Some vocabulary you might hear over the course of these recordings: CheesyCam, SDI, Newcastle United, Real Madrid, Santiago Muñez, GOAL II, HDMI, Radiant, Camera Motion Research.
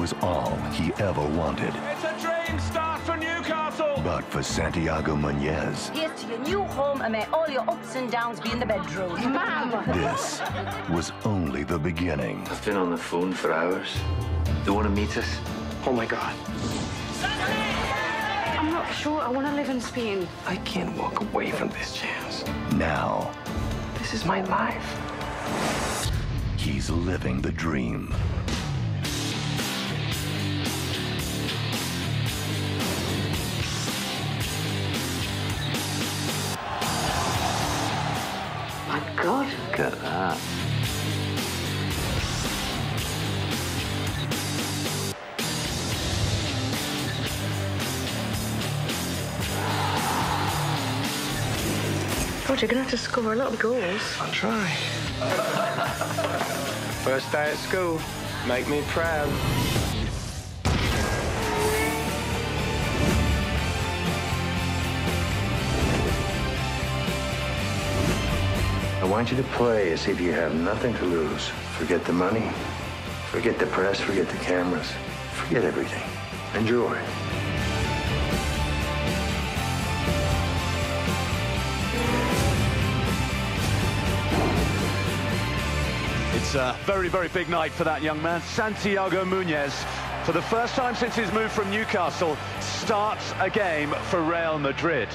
was all he ever wanted. It's a dream start for Newcastle. But for Santiago Muñez... Here's to your new home, and may all your ups and downs be in the bedroom. Mom! This was only the beginning. I've been on the phone for hours. They want to meet us. Oh, my God. I'm not sure I want to live in Spain. I can't walk away from this chance. Now... This is my life. He's living the dream. My God, look at that. God, you're going to have to score a lot of goals. I'll try. First day at school. Make me proud. I want you to play as if you have nothing to lose. Forget the money. Forget the press. Forget the cameras. Forget everything. Enjoy. It's a very, very big night for that young man, Santiago Muñez. For the first time since his move from Newcastle, starts a game for Real Madrid.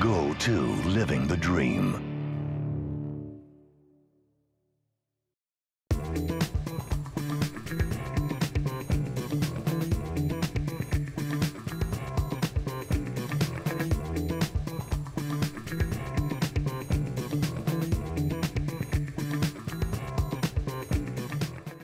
GOAL II, living the dream.